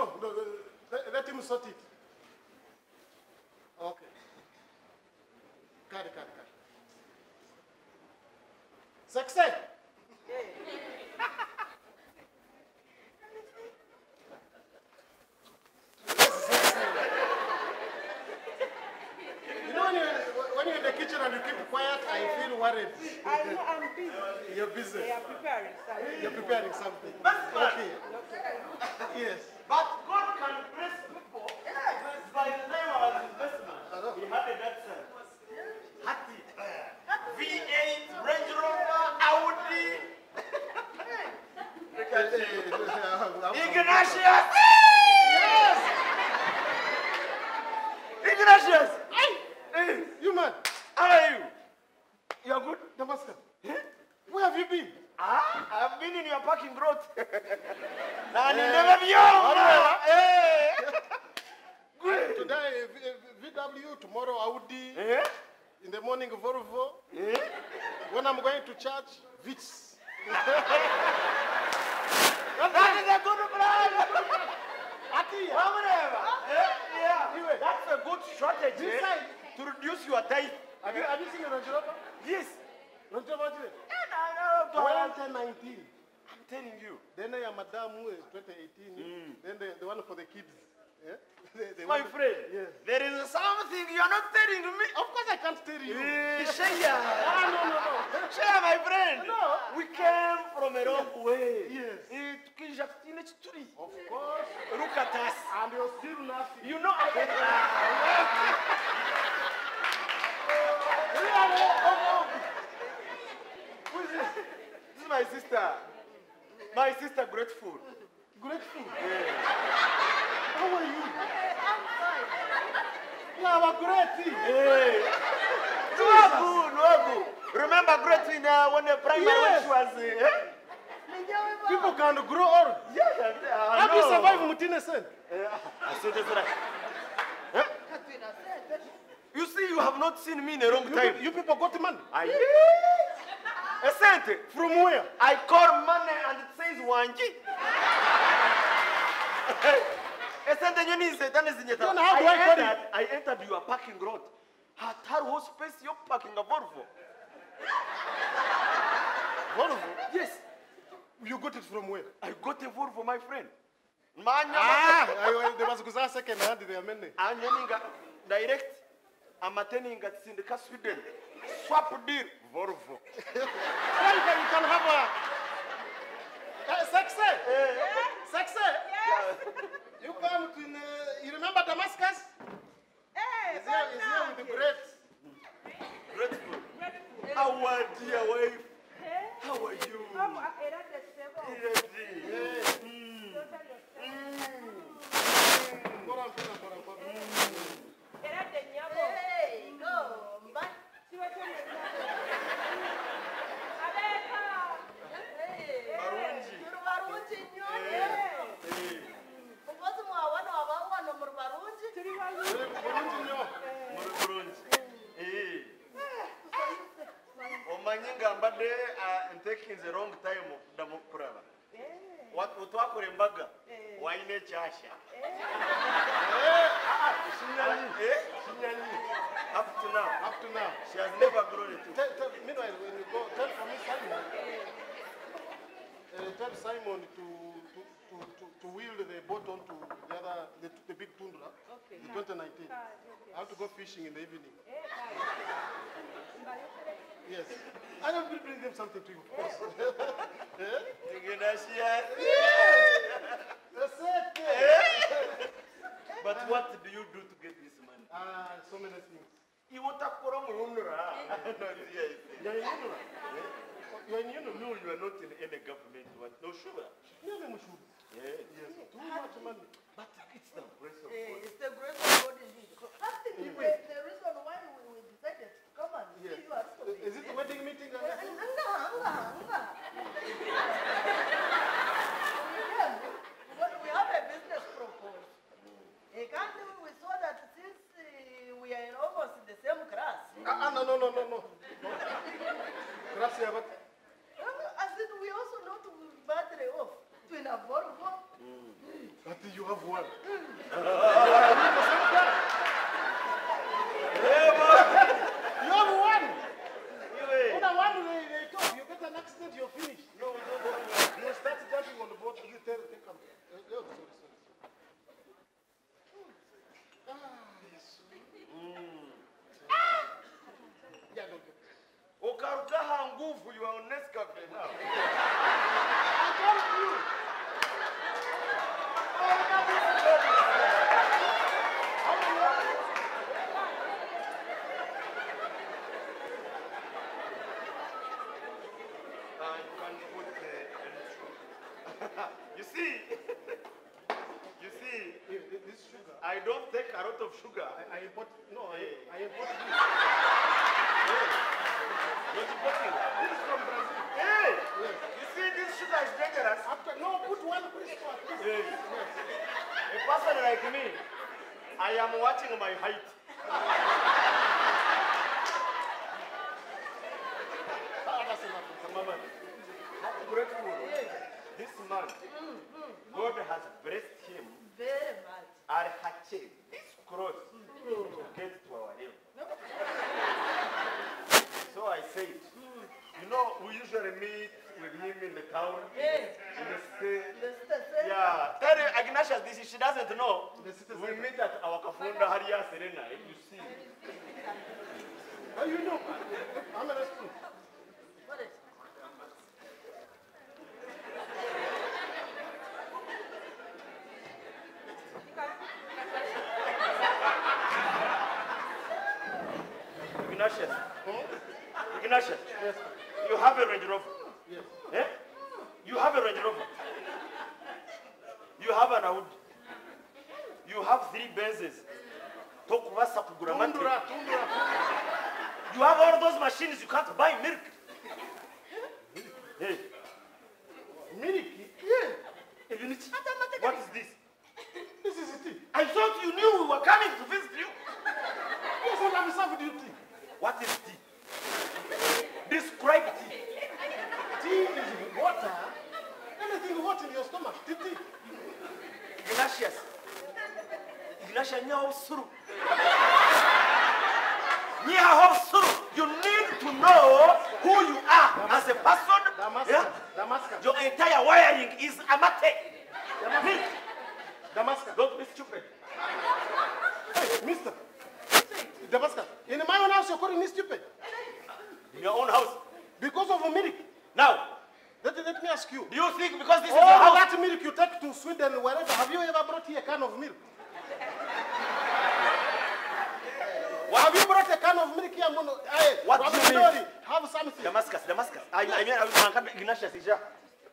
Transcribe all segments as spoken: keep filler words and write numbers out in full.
no, no, no, let, let him sort it. Okay. Carry, carry, carry. Success! You know, when you're, when you're in the kitchen and you keep quiet, I, I feel worried. I know, I'm busy. You're busy. They are preparing something. You're preparing something. Okay. Yes. But God can bless people by the name of his investment. He had that son. Hati. V eight, Range Rover, Audi. Ignatius. Yes. Ignatius. Hey, you man. How are you? You are good? Damascus. Huh? Where have you been? Ah, I've been in your parking lot. And you never be young. Hey. Good. Today, V W, tomorrow, Audi. Eh? In the morning, Volvo. Eh? When I'm going to church, Vitz. That is a good plan. Ati, yeah. That's a good strategy eh? To reduce your tithe. Have you, have you seen the Range Rover? Yes. Range Rover? twenty nineteen. I'm telling you. Then I am Madame Wu is twenty eighteen. Mm. Then the, the one for the kids. Yeah? They, they My friend, the, yes. There is something you are not telling me. Of course I can't tell you. Yeah. Share. Ah, no, no, no. Share, my friend. No. We came from a long yes. way. Yes. To Kinjaftinage tree. Of course. Look at us. And you're still laughing. You know I can't laugh. This is my sister. My sister grateful. Grateful? Yeah. How are you? I'm fine. You are grateful. Hey. You are good, you are good. Remember grateful now when the primary yes. was... Eh? People can grow old. Yes, I know. Have you survived Mutine Sen? I said that's right. Huh? You see, you have not seen me in a long you time. Be, you people got money. I yes. A cent. From where? I call money and it says Wanji. I don't know how do I, I entered, I entered your parking lot. At her whole space, you're parking a Volvo. Volvo? Yes. You got it from where? I got a Volvo, my friend. Ah, there was a second hand. I'm direct. I'm attending at Syndicate Sweden. Swap deal. Volvo. You can have a success. Success. You come to, uh, you remember Damascus? Hey, is here, is here with the great. Grateful. Grateful. Our dear wife. Hey. How are you? I'm at Hey. I'm taking the wrong time of Damokrava. What would happen in Baga? Why not Chasha? Up to now, up to now, she has never grown it. Meanwhile, when you go, tell for me Simon. Uh, tell Simon to. to To, to, to wheel the boat onto the other, the, the big tundra, okay. In twenty nineteen. I have to go fishing in the evening. Yes. I will bring them something to you. But what do you do to get this money? Ah, uh, so many things. You want to go wrong room, you are in, no, you are not in any government. What? No, sure. You are not sure. Yes. Yes. Too much money. But it's the grace of God. It's the grace of God indeed. That's the reason why we decided to come and see you at home. Is it a wedding meeting? No, no, no. We have a business proposal. We saw that since we are in almost the same class. Ah, no, no, no, no, no. As in, we also know to battery off to in a Volvo. But you you have won. You are a one hundred percent done. You have won. When I won, they, they talk. You get an accident, you're finished. No, no, no. You start jumping on the boat. You tell them, come. Uh, no, sorry, sorry. Ah, yes. Mm. Ah. Yeah, no, no. Ukarukaha nguvu, you are on Nescafe now. I told you. Uh, you can put the uh, You see, you see, yeah, this sugar. I don't take a lot of sugar. I, I import, no, I, I import this. This is from Brazil. Hey! Yes. You see, this sugar is dangerous. After, no, put one piece for at least. Yes. Yes. A person like me, I am watching my height. How grateful. Yes. This man, mm, mm, God has blessed him. Very much. I hatched this cross mm. to get to our hill. So I said, you know, we usually meet with him in the town. Yes. In the city. The city. Yeah. Tell Ignatius this, she doesn't know. We meet at our Kafunda Haria Serena, if you see. How do you know? I'm a student. What is it? Ignatius. Huh? Ignatius, yes, you have a Range Rover. Yes. Eh? You have a Range Rover. You have an Audi. You have three Benzes. You have all those machines, you can't buy milk. Hey. Milk? Yeah. What is this? This is tea. I thought you knew we were coming to visit you. What is tea? Describe tea. Tea is water. Anything hot in your stomach. Tea, tea. Ignatius. Ignatius, you need to know who you are as a person. Damascus. Yeah? Damascus. Your entire wiring is amate. Damascus. Damascus. Don't be stupid. Hey, mister. Damascus. In my own house, you're calling me stupid. In your own house. Because of a milk. Now, let, let me ask you. Do you think because this oh, is your house? That milk you take to Sweden, wherever, have you ever brought here a can of milk? What? Have you brought a can of milk here? Hey, what do you mean? Have something. Damascus, Damascus. I, I mean, I mean, Ignatius is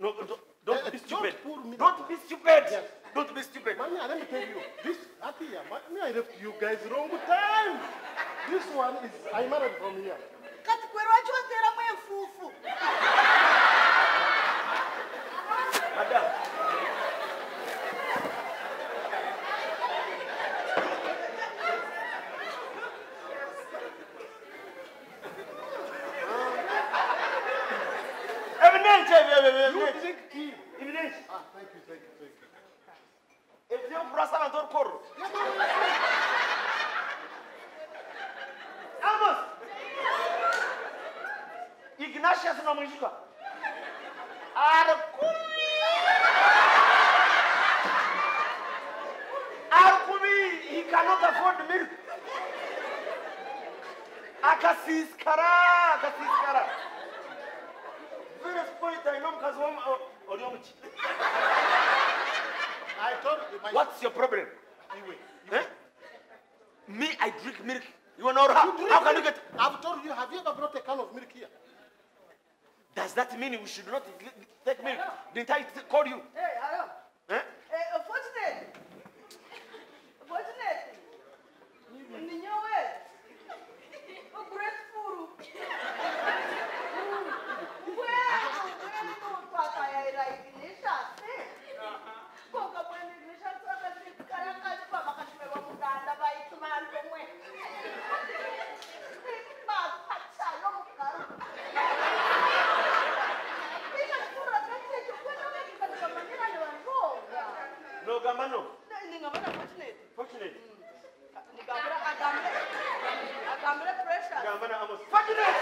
No, don't, don't be stupid. Don't, don't be stupid. Yes. Don't be stupid. Mami, let me tell you. This, Atiya, me, I left you guys wrong time. This one is, I married from here. Madam, evidence, evidence, evidence. Ah, thank you, thank you, thank you. If you press on the door, Amos. Ignatius Namajka. Arumi. Arumi, he cannot afford milk. Agassiz-Kara, Agassiz-Kara. First point I know because one or I told you. What's your problem? Anyway, you eh? Me, I drink milk. You know how? You how can milk? You get? I've told you. Have you ever brought a can of milk here? Does that mean we should not take milk? Didn't I call you? Hey, hello. Eh? Hey, unfortunately. Unfortunately. In your way. I'm grateful. Well, I'm not Papa Ignatius. Coca when Ignatius was in Caracas, Papa was in Uganda by Tuman. No, Gamano. fortunate. Fortunate. Fortunate. Fortunate.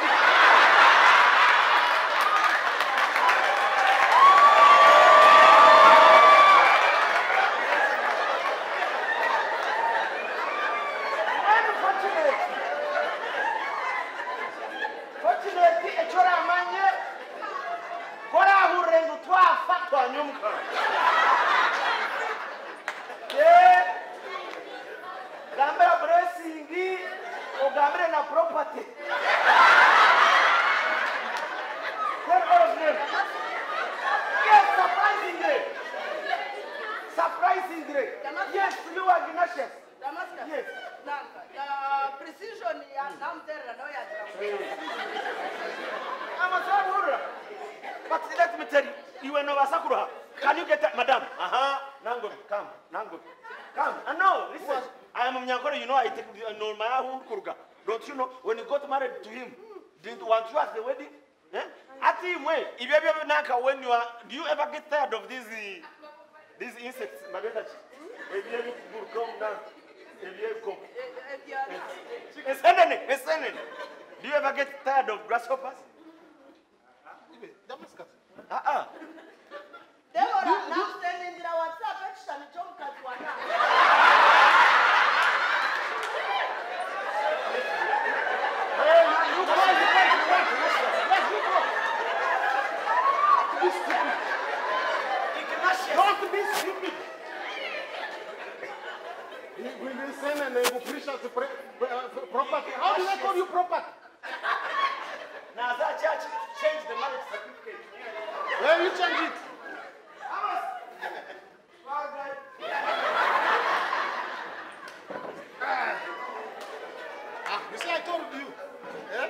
When you are, do you ever get tired of these uh, these insects? Do you ever get tired of grasshoppers? Damascus. Ah ah. They were now standing in our church. Don't be stupid. We will send and they will preach us property. How do they call you property? Now that church changed the marriage certificate. Where you change it? Amos! Ah, you see, I told you. Eh?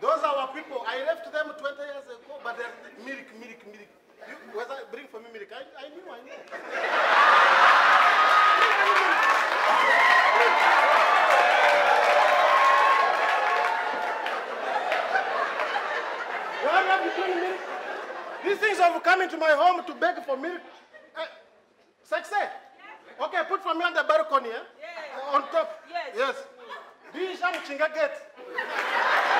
Those are our people. I left them twenty years ago, but they're milk, milk, milk. You, whether bring for me milk, I, I knew, I knew. Why are you doing milk? These things have come into my home to beg for milk. Uh, success? Yes. Okay, put for me on the balcony, eh? Yes. On top. Yes. Yes. Do you have a chinga gate?